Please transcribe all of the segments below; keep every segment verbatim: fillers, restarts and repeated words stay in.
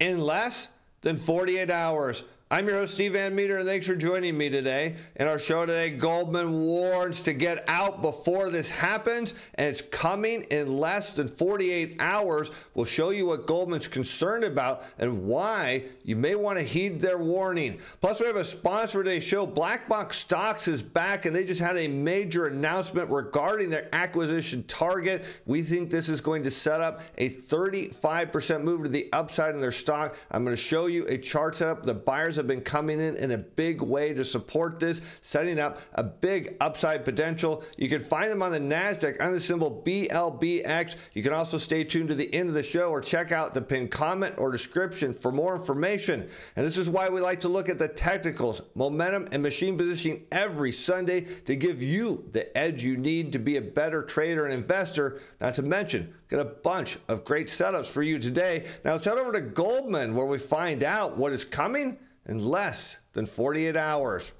in less than forty-eight hours. I'm your host, Steven Van Metre, and thanks for joining me today. In our show today, Goldman warns to get out before this happens, and it's coming in less than forty-eight hours. We'll show you what Goldman's concerned about and why you may want to heed their warning. Plus, we have a sponsor today's show. Black Box Stocks is back, and they just had a major announcement regarding their acquisition target. We think this is going to set up a thirty-five percent move to the upside in their stock. I'm going to show you a chart setup. The buyers have been coming in in a big way to support this, setting up a big upside potential. You can find them on the NASDAQ under the symbol B L B X. You can also stay tuned to the end of the show or check out the pinned comment or description for more information. And this is why we like to look at the technicals, momentum, and machine positioning every Sunday to give you the edge you need to be a better trader and investor, not to mention got a bunch of great setups for you today. Now let's head over to Goldman, where we find out what is coming in less than forty-eight hours.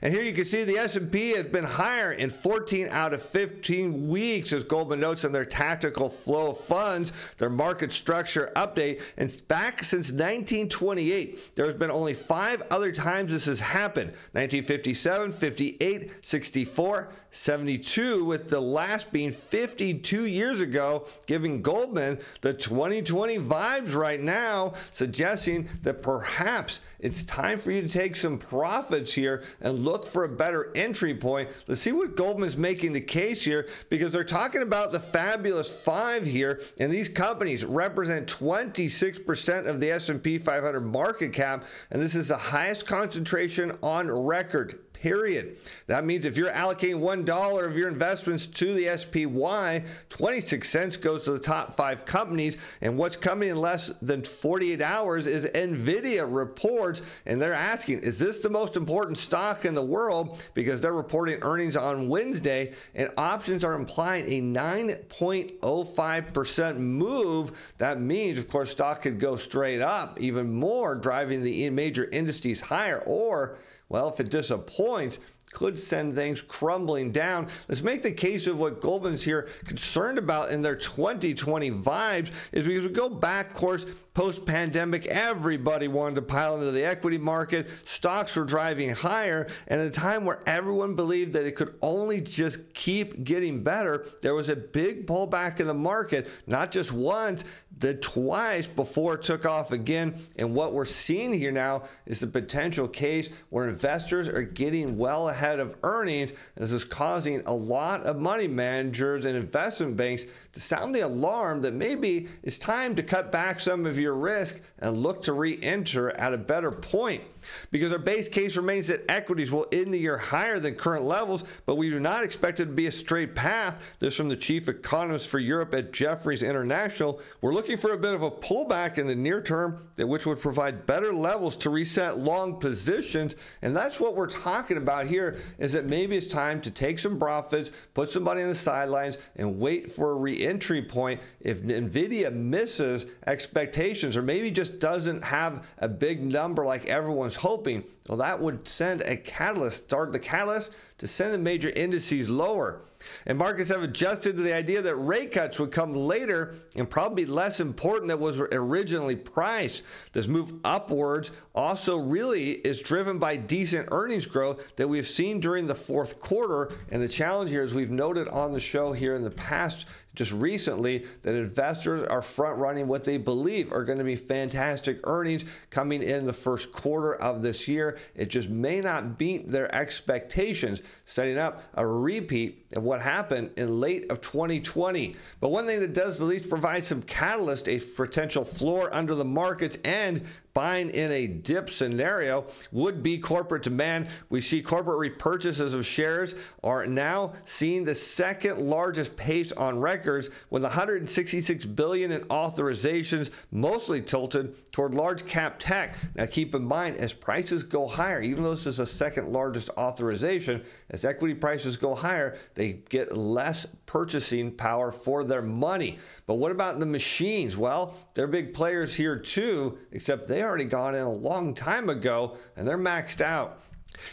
And here you can see the S and P has been higher in fourteen out of fifteen weeks, as Goldman notes on their tactical flow of funds, their market structure update. And back since nineteen twenty-eight, there's been only five other times this has happened: nineteen fifty-seven, fifty-eight, sixty-four, seventy-two, with the last being fifty-two years ago, giving Goldman the twenty twenty vibes right now, suggesting that perhaps it's time for you to take some profits here and look for a better entry point. Let's see what Goldman's making the case here, because they're talking about the Fabulous Five here, and these companies represent twenty-six percent of the S and P five hundred market cap, and this is the highest concentration on record. Period. That means if you're allocating one dollar of your investments to the S P Y, twenty-six cents goes to the top five companies. And what's coming in less than forty-eight hours is NVIDIA reports, and they're asking, is this the most important stock in the world? Because they're reporting earnings on Wednesday, and options are implying a nine point oh five percent move. That means, of course, stock could go straight up even more, driving the major indices higher, or, well, if it disappoints, could send things crumbling down. Let's make the case of what Goldman's here concerned about in their twenty twenty vibes, is because we go back, of course, post-pandemic, everybody wanted to pile into the equity market. Stocks were driving higher, and at a time where everyone believed that it could only just keep getting better, there was a big pullback in the market, not just once, but twice before it took off again. And what we're seeing here now is the potential case where investors are getting well ahead of earnings. This is causing a lot of money managers and investment banks to sound the alarm that maybe it's time to cut back some of your risk and look to re-enter at a better point, because our base case remains that equities will end the year higher than current levels, but we do not expect it to be a straight path. This from the chief economist for Europe at Jefferies International. We're looking for a bit of a pullback in the near term, which would provide better levels to reset long positions, and that's what we're talking about here, is that maybe it's time to take some profits, put somebody on the sidelines, and wait for a re-entry point if NVIDIA misses expectations, or maybe just doesn't have a big number like everyone's hoping. Well, that would send a catalyst, start the catalyst to send the major indices lower. And markets have adjusted to the idea that rate cuts would come later and probably less important than was originally priced. This move upwards also really is driven by decent earnings growth that we've seen during the fourth quarter. And the challenge here is, we've noted on the show here in the past, just recently, that investors are front running what they believe are going to be fantastic earnings coming in the first quarter of this year. It just may not beat their expectations, setting up a repeat of what happened in late of twenty twenty. But one thing that does at least provide some catalyst, a potential floor under the market's end, buying in a dip scenario, would be corporate demand. We see corporate repurchases of shares are now seeing the second largest pace on records, with one hundred sixty-six billion dollars in authorizations, mostly tilted toward large cap tech. Now keep in mind, as prices go higher, even though this is the second largest authorization, as equity prices go higher, they get less purchasing power for their money. But what about the machines? Well, they're big players here too, except they already gone in a long time ago and they're maxed out.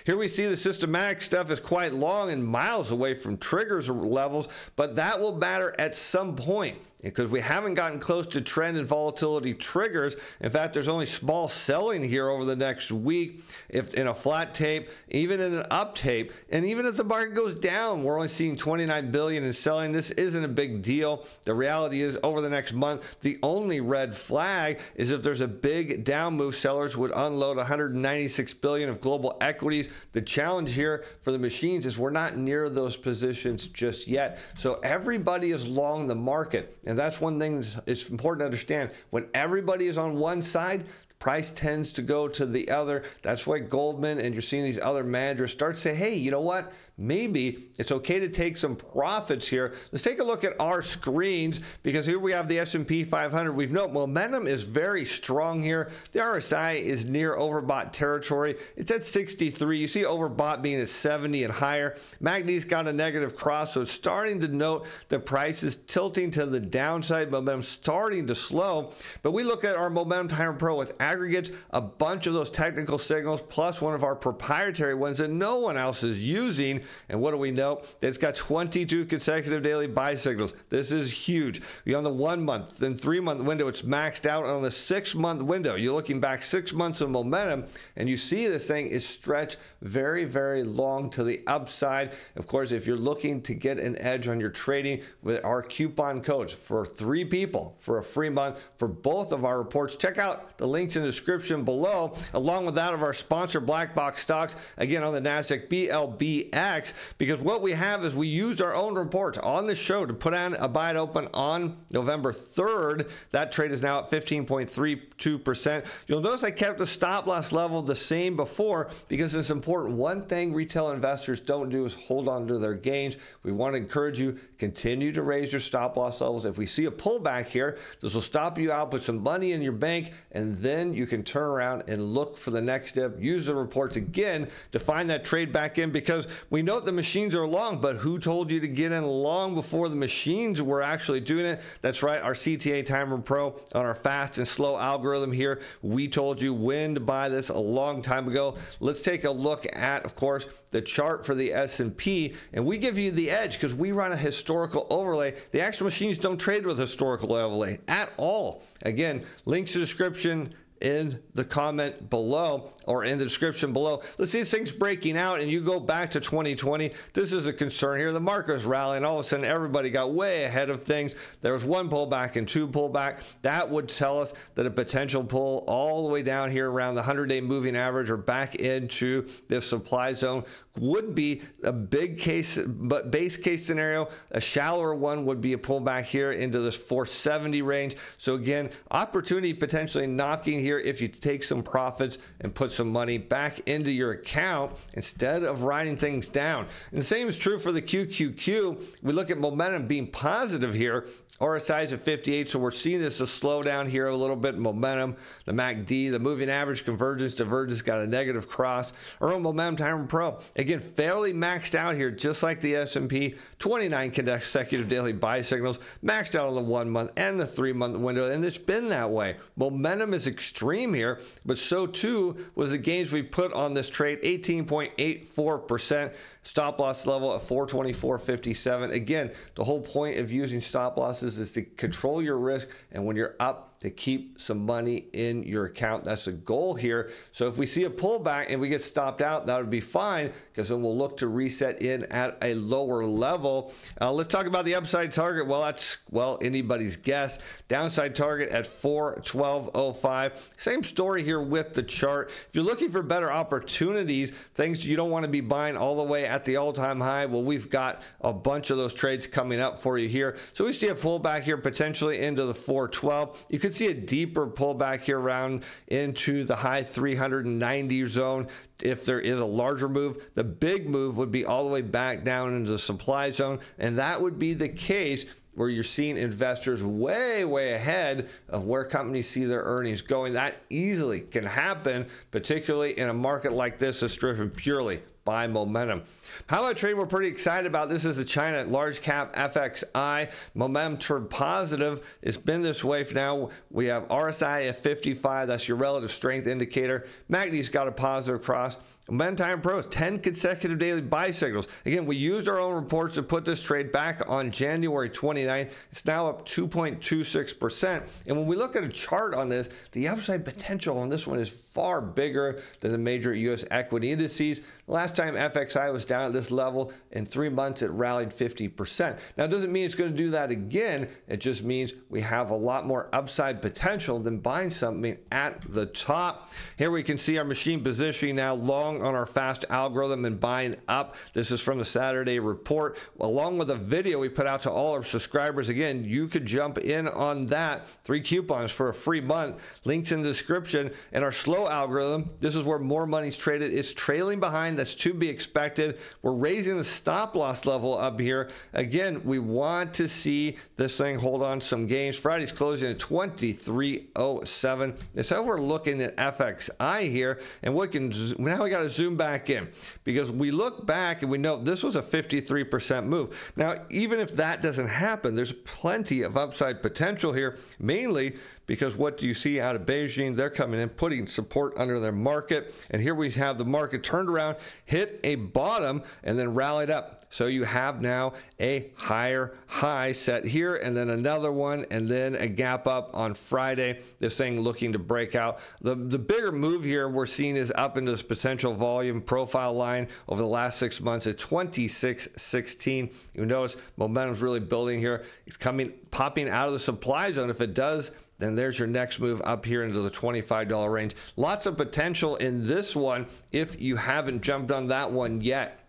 Here we see the systematic stuff is quite long and miles away from triggers or levels, but that will matter at some point because we haven't gotten close to trend and volatility triggers. In fact, there's only small selling here over the next week, if in a flat tape, even in an up tape. And even as the market goes down, we're only seeing twenty-nine billion dollars in selling. This isn't a big deal. The reality is over the next month, the only red flag is if there's a big down move, sellers would unload one hundred ninety-six billion dollars of global equities. The challenge here for the machines is we're not near those positions just yet. So everybody is long the market. And that's one thing it's important to understand. When everybody is on one side, price tends to go to the other. That's why Goldman and you're seeing these other managers start to say, hey, you know what? Maybe it's okay to take some profits here. Let's take a look at our screens because here we have the S and P five hundred. We've noted momentum is very strong here. The R S I is near overbought territory. It's at sixty-three. You see overbought being at seventy and higher. M A C D's got a negative cross, so it's starting to note the price is tilting to the downside. Momentum starting to slow. But we look at our Momentum Timer Pro with aggregates, a bunch of those technical signals, plus one of our proprietary ones that no one else is using. And what do we know? It's got twenty-two consecutive daily buy signals. This is huge. You're on the one month, then three month window, it's maxed out. And on the six month window, you're looking back six months of momentum, and you see this thing is stretched very, very long to the upside. Of course, if you're looking to get an edge on your trading with our coupon codes for three people for a free month for both of our reports, check out the links in the description below, along with that of our sponsor, Black Box Stocks, again on the NASDAQ B L B X. Because what we have is we used our own reports on the show to put on a buy it open on November third. That trade is now at fifteen point three two percent. You'll notice I kept the stop loss level the same before because it's important. One thing retail investors don't do is hold on to their gains. We want to encourage you, continue to raise your stop loss levels. If we see a pullback here, this will stop you out, put some money in your bank, and then you can turn around and look for the next step. Use the reports again to find that trade back in because we note the machines are long, but who told you to get in long before the machines were actually doing it? That's right, our C T A Timer Pro on our fast and slow algorithm here. We told you when to buy this a long time ago. Let's take a look at, of course, the chart for the S and P, and we give you the edge because we run a historical overlay. The actual machines don't trade with historical overlay at all. Again, links to description in the comment below or in the description below. Let's see these things breaking out, and you go back to twenty twenty. This is a concern here. The market was rallying. All of a sudden, everybody got way ahead of things. There was one pullback and two pullback. That would tell us that a potential pull all the way down here around the hundred-day moving average or back into this supply zone would be a big case, but base case scenario, a shallower one would be a pullback here into this four seventy range. So again, opportunity potentially knocking here if you take some profits and put some money back into your account instead of riding things down. And the same is true for the Q Q Q. We look at momentum being positive here. R S I is at fifty-eight, so we're seeing this a slowdown here a little bit. Momentum, the M A C D, the moving average convergence, divergence got a negative cross. Our own Momentum Timer Pro, again, fairly maxed out here, just like the S and P. twenty-nine consecutive daily buy signals, maxed out on the one month and the three month window, and it's been that way. Momentum is extreme here, but so too was the gains we put on this trade, eighteen point eight four percent. Stop loss level at four twenty-four fifty-seven. Again, the whole point of using stop losses is to control your risk, and when you're up, to keep some money in your account. That's the goal here. So if we see a pullback and we get stopped out, that would be fine because then we'll look to reset in at a lower level. Uh, let's talk about the upside target. Well, that's, well, anybody's guess. Downside target at four twelve oh five. Same story here with the chart. If you're looking for better opportunities, things you don't want to be buying all the way at the all-time high, well, we've got a bunch of those trades coming up for you here. So we see a pullback here potentially into the four twelve. You could see a deeper pullback here around into the high three ninety zone. If there is a larger move, the big move would be all the way back down into the supply zone, and that would be the case where you're seeing investors way, way ahead of where companies see their earnings going. That easily can happen, particularly in a market like this that's driven purely by Momentum. Power trade we're pretty excited about. This is the China large cap F X I. Momentum turned positive. It's been this way for now. We have R S I at fifty-five. That's your relative strength indicator. M A C D's got a positive cross. Momentum Timer Pro is ten consecutive daily buy signals. Again, we used our own reports to put this trade back on January twenty-ninth. It's now up two point two six percent. And when we look at a chart on this, the upside potential on this one is far bigger than the major U S equity indices. Last time F X I was down at this level, in three months it rallied fifty percent. Now, it doesn't mean it's going to do that again. It just means we have a lot more upside potential than buying something at the top. Here we can see our machine positioning now long on our fast algorithm and buying up. This is from the Saturday report, along with a video we put out to all our subscribers. Again, you could jump in on that. Three coupons for a free month. Links in the description. And our slow algorithm, this is where more money's traded. It's trailing behind. That's to be expected. We're raising the stop loss level up here. Again, we want to see this thing hold on some gains. Friday's closing at twenty-three oh seven. That's how we're looking at F X I here. And we can, now we got to zoom back in, because we look back and we know this was a fifty-three percent move. Now, even if that doesn't happen, there's plenty of upside potential here, mainly because what do you see out of Beijing? They're coming in, putting support under their market. And here we have the market turned around, hit a bottom, and then rallied up. So you have now a higher high set here, and then another one, and then a gap up on Friday. This thing looking to break out. The, the bigger move here we're seeing is up into this potential volume profile line over the last six months at twenty-six sixteen. You notice momentum's really building here. It's coming, popping out of the supply zone. If it does, then there's your next move up here into the twenty-five dollar range. Lots of potential in this one if you haven't jumped on that one yet.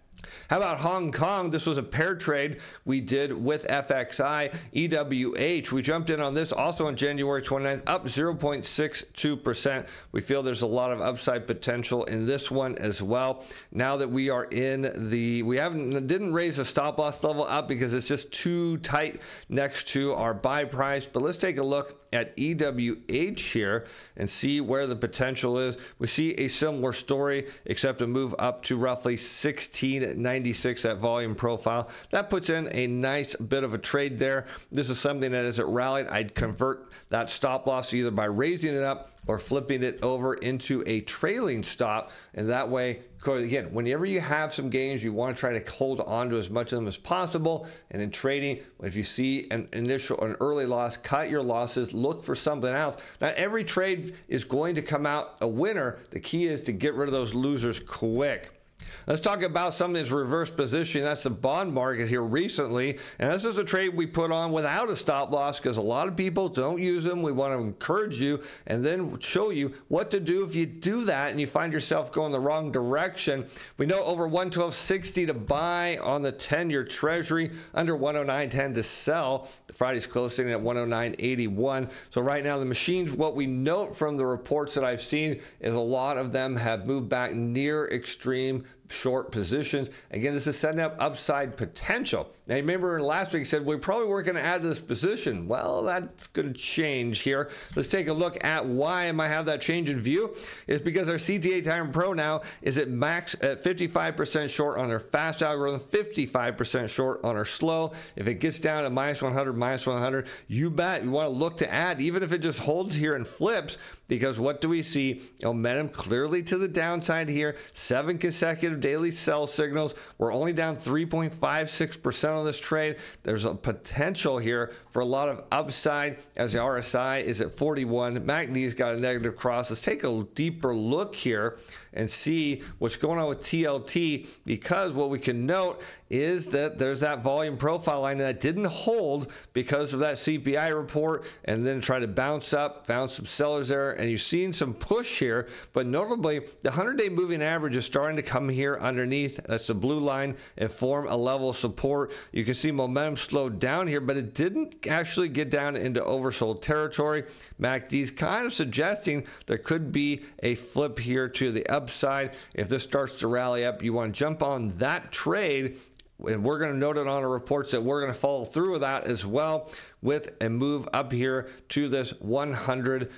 How about Hong Kong? This was a pair trade we did with F X I. E W H, we jumped in on this also on January twenty-ninth, up zero point six two percent. We feel there's a lot of upside potential in this one as well. Now that we are in the, we haven't, didn't raise the stop loss level up because it's just too tight next to our buy price. But let's take a look at E W H here and see where the potential is. We see a similar story, except a move up to roughly sixteen ninety-six at volume profile. That puts in a nice bit of a trade there. This is something that, as it rallied, I'd convert that stop loss either by raising it up or flipping it over into a trailing stop. And that way, again, whenever you have some gains, you want to try to hold on to as much of them as possible. And in trading, if you see an initial, an early loss, cut your losses, look for something else. Not every trade is going to come out a winner. The key is to get rid of those losers quick. Let's talk about something that's reverse positioning. That's the bond market here recently. And this is a trade we put on without a stop loss because a lot of people don't use them. We want to encourage you and then show you what to do if you do that and you find yourself going the wrong direction. We know over one twelve sixty to buy on the ten-year treasury, under one oh nine ten to sell. Friday's closing at one oh nine eighty-one. So right now the machines, what we note from the reports that I've seen is a lot of them have moved back near extreme short positions. Again, this is setting up upside potential. Now, you remember last week I said we probably weren't going to add to this position. Well, that's going to change here. Let's take a look at why I might have that change in view. It's because our C T A-Timer Pro now is at max at fifty-five percent short on our fast algorithm, fifty-five percent short on our slow. If it gets down to minus one hundred, minus one hundred, you bet you want to look to add, even if it just holds here and flips, because what do we see? Momentum clearly to the downside here, seven consecutive daily sell signals. We're only down three point five six percent on this trade. There's a potential here for a lot of upside as the R S I is at forty-one. M A C D's got a negative cross. Let's take a deeper look here and see what's going on with T L T, because what we can note is that there's that volume profile line that didn't hold because of that C P I report, and then try to bounce up, found some sellers there, and you've seen some push here. But notably, the hundred-day moving average is starting to come here underneath. That's the blue line, and form a level of support. You can see momentum slowed down here, but it didn't actually get down into oversold territory. M A C D's kind of suggesting there could be a flip here to the up upside. If this starts to rally up, you want to jump on that trade, and we're going to note it on our reports that we're going to follow through with that as well, with a move up here to this 100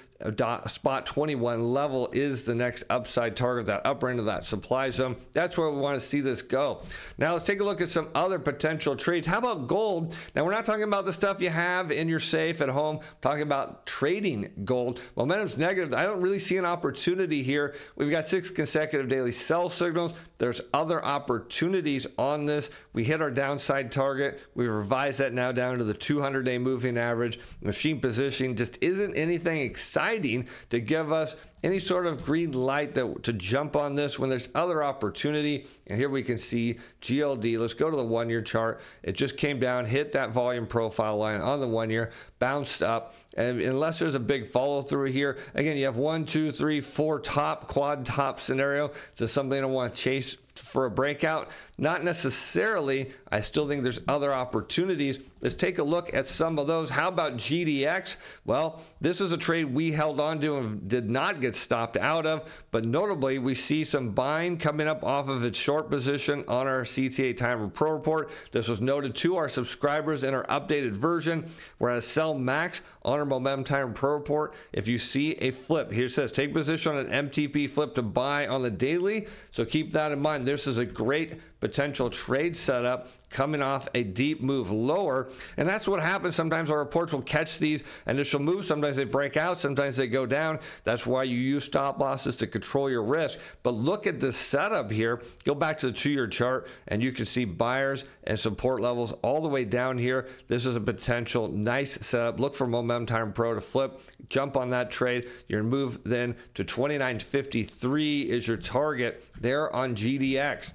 spot twenty-one level is the next upside target, that upper end of that supply zone. That's where we want to see this go. Now let's take a look at some other potential trades. How about gold? Now we're not talking about the stuff you have in your safe at home. I'm talking about trading gold. Momentum's negative. I don't really see an opportunity here. We've got six consecutive daily sell signals. There's other opportunities on this. We hit our downside target. We revised that now down to the two hundred day moving average. Machine positioning just isn't anything exciting to give us any sort of green light that, to jump on this when there's other opportunity. And here we can see G L D. Let's go to the one-year chart. It just came down, hit that volume profile line on the one-year, bounced up. And unless there's a big follow-through here, again, you have one, two, three, four top, quad top scenario. So something I don't want to chase for a breakout. Not necessarily. I still think there's other opportunities. Let's take a look at some of those. How about G D X? Well, this is a trade we held on to and did not get stopped out of, but notably we see some buying coming up off of its short position on our C T A Timer Pro report. This was noted to our subscribers in our updated version. We're at a sell max on our Momentum Timer Pro report. If you see a flip, here it says take position on an M T P flip to buy on the daily. So keep that in mind. This is a great potential trade setup coming off a deep move lower. And that's what happens. Sometimes our reports will catch these initial moves. Sometimes they break out. Sometimes they go down. That's why you use stop losses to control your risk. But look at this setup here. Go back to the two-year chart and you can see buyers and support levels all the way down here. This is a potential nice setup. Look for Momentum Timer Pro to flip. Jump on that trade. Your move then to twenty-nine fifty-three is your target there on G D X.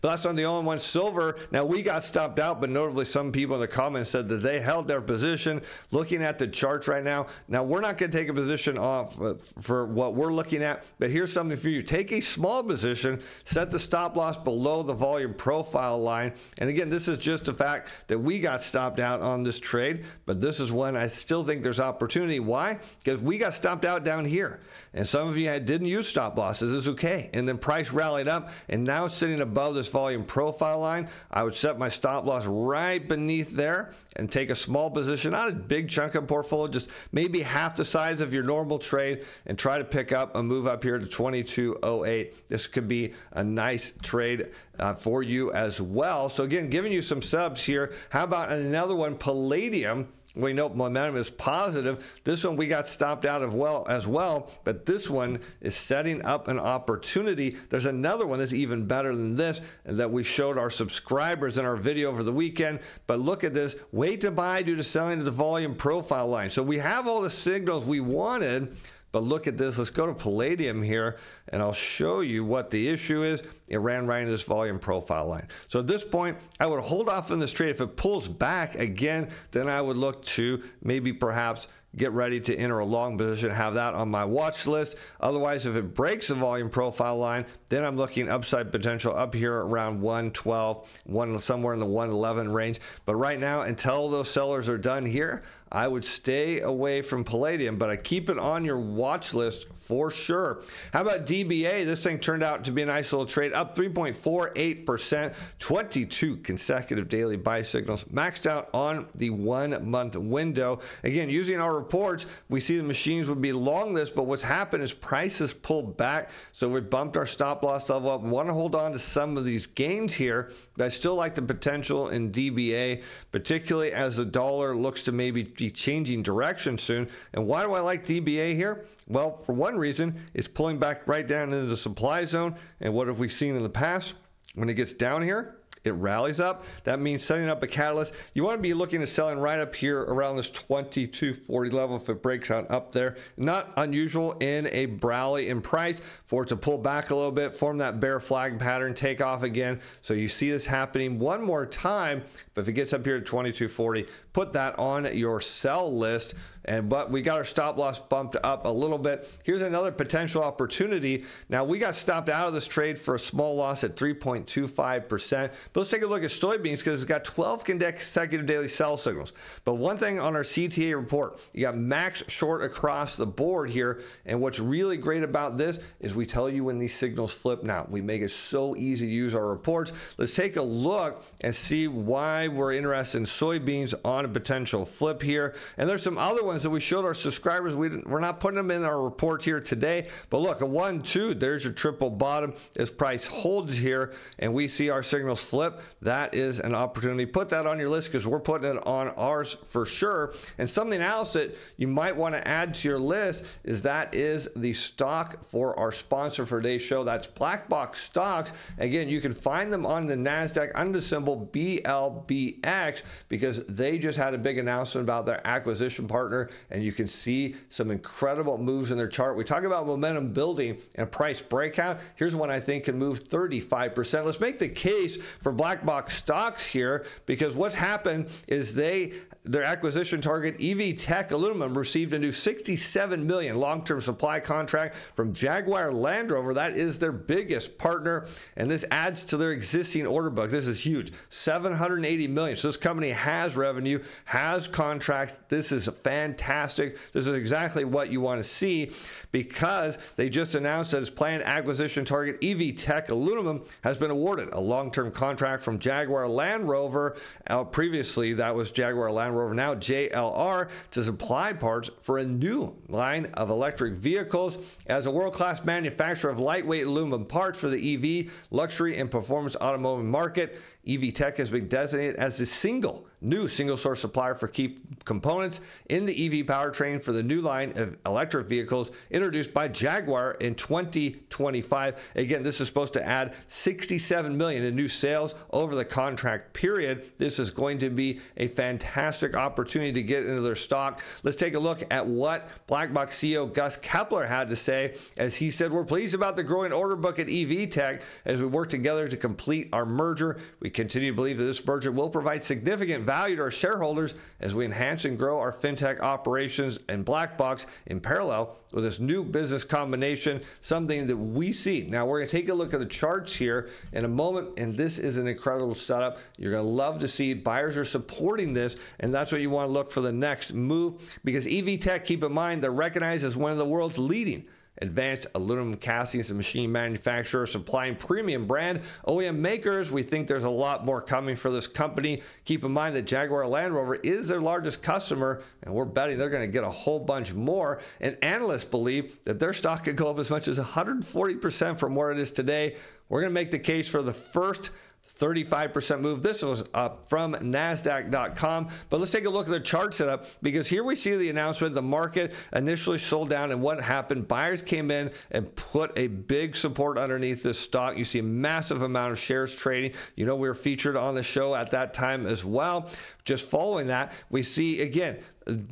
But that's on the all-in-one silver. Now we got stopped out, but notably some people in the comments said that they held their position. Looking at the charts right now, now we're not going to take a position off for what we're looking at, but here's something for you. Take a small position, set the stop loss below the volume profile line. And again, this is just a fact that we got stopped out on this trade, but this is one I still think there's opportunity. Why? Because we got stopped out down here, and some of you had didn't use stop losses. It's okay. And then price rallied up, and now it's sitting above this volume profile line. I would set my stop loss right beneath there and take a small position, not a big chunk of portfolio, just maybe half the size of your normal trade, and try to pick up a move up here to twenty-two oh eight. This could be a nice trade uh, for you as well. So again, giving you some subs here. How about another one, palladium? We know momentum is positive. This one we got stopped out of well as well, but this one is setting up an opportunity. There's another one that's even better than this that we showed our subscribers in our video over the weekend. But look at this, wait to buy due to selling to the volume profile line. So we have all the signals we wanted, but look at this. Let's go to palladium here, and I'll show you what the issue is. It ran right into this volume profile line. So at this point, I would hold off on this trade. If it pulls back again, then I would look to maybe perhaps get ready to enter a long position, have that on my watch list. Otherwise, if it breaks the volume profile line, then I'm looking upside potential up here around one twelve, one, somewhere in the one eleven range. But right now, until those sellers are done here, I would stay away from palladium, but I keep it on your watch list for sure. How about D B A? This thing turned out to be a nice little trade, up three point four eight percent, twenty-two consecutive daily buy signals, maxed out on the one month window. Again, using our reports, we see the machines would be long this, but what's happened is prices pulled back. So we bumped our stop loss level up. We want to hold on to some of these gains here, but I still like the potential in D B A, particularly as the dollar looks to maybe be changing direction soon. And why do I like D B A here? Well, for one reason, it's pulling back right down into the supply zone. And what have we seen in the past? When it gets down here, it rallies up. That means setting up a catalyst. You want to be looking at selling right up here around this twenty-two forty level if it breaks out up there. Not unusual in a rally in price for it to pull back a little bit, form that bear flag pattern, take off again. So you see this happening one more time. But if it gets up here to twenty-two forty, put that on your sell list. And but we got our stop loss bumped up a little bit. Here's another potential opportunity. Now we got stopped out of this trade for a small loss at three point two five percent. But let's take a look at soybeans, because it's got twelve consecutive daily sell signals. But one thing on our C T A report, you got max short across the board here. And what's really great about this is we tell you when these signals flip now. We make it so easy to use our reports. Let's take a look and see why we're interested in soybeans on a potential flip here. And there's some other ones ones that we showed our subscribers. We didn't, we're not putting them in our report here today. But look, a one, two, there's your triple bottom. As price holds here and we see our signals flip, that is an opportunity. Put that on your list because we're putting it on ours for sure. And something else that you might want to add to your list is that is the stock for our sponsor for today's show. That's Black Box Stocks. Again, you can find them on the NASDAQ under the symbol B L B X because they just had a big announcement about their acquisition partner, and you can see some incredible moves in their chart. We talk about momentum building and price breakout. Here's one I think can move thirty-five percent. Let's make the case for Black Box Stocks here, because what happened is they their acquisition target E V Tech Aluminum received a new sixty-seven million dollars long-term supply contract from Jaguar Land Rover. That is their biggest partner, and this adds to their existing order book. This is huge, seven hundred eighty million dollars. So this company has revenue, has contracts. This is fantastic. This is exactly what you want to see, because they just announced that its planned acquisition target E V Tech Aluminum has been awarded a long-term contract from Jaguar Land Rover. Uh, previously, that was Jaguar Land Rover, now J L R, to supply parts for a new line of electric vehicles. As a world-class manufacturer of lightweight aluminum parts for the E V, luxury, and performance automotive market, E V Tech has been designated as the single new single source supplier for key components in the E V powertrain for the new line of electric vehicles introduced by Jaguar in twenty twenty-five. Again, this is supposed to add sixty-seven million dollars in new sales over the contract period. This is going to be a fantastic opportunity to get into their stock. Let's take a look at what Black Box C E O Gus Kepler had to say, as he said, "We're pleased about the growing order book at E V Tech as we work together to complete our merger. We continue to believe that this merger will provide significant value value to our shareholders as we enhance and grow our fintech operations and Black Box in parallel with this new business combination," something that we see. Now we're going to take a look at the charts here in a moment, and this is an incredible setup. You're going to love to see buyers are supporting this, and that's what you want to look for the next move, because E V Tech, keep in mind, they're recognized as one of the world's leading advanced aluminum castings and machine manufacturer, supplying premium brand O E M makers. We think there's a lot more coming for this company. Keep in mind that Jaguar Land Rover is their largest customer, and we're betting they're going to get a whole bunch more. And analysts believe that their stock could go up as much as one hundred forty percent from where it is today. We're going to make the case for the first thirty-five percent move. This was up from NASDAQ dot com, but let's take a look at the chart setup, because here we see the announcement. The market initially sold down, and what happened? Buyers came in and put a big support underneath this stock. You see a massive amount of shares trading. You know, we were featured on the show at that time as well. Just following that, we see again,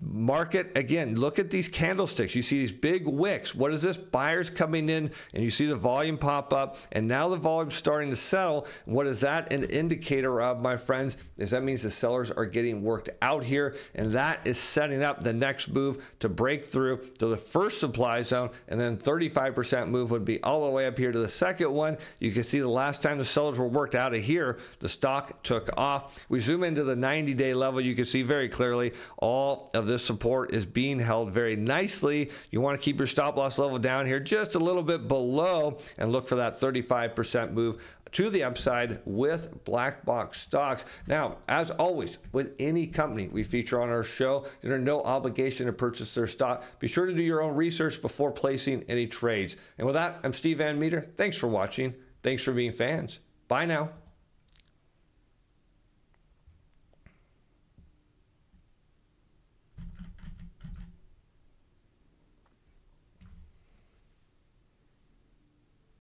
market again, look at these candlesticks. You see these big wicks. What is this? Buyers coming in, and you see the volume pop up, and now the volume's starting to settle. What is that an indicator of, my friends? Is that means the sellers are getting worked out here, and that is setting up the next move to break through to the first supply zone, and then thirty-five percent move would be all the way up here to the second one. You can see the last time the sellers were worked out of here, the stock took off. We zoom into the ninety day level. You can see very clearly all of this support is being held very nicely. You want to keep your stop loss level down here just a little bit below and look for that thirty-five percent move to the upside with Black Box Stocks. Now, as always, with any company we feature on our show, you're under no obligation to purchase their stock. Be sure to do your own research before placing any trades. And with that, I'm Steve Van Metre. Thanks for watching. Thanks for being fans. Bye now.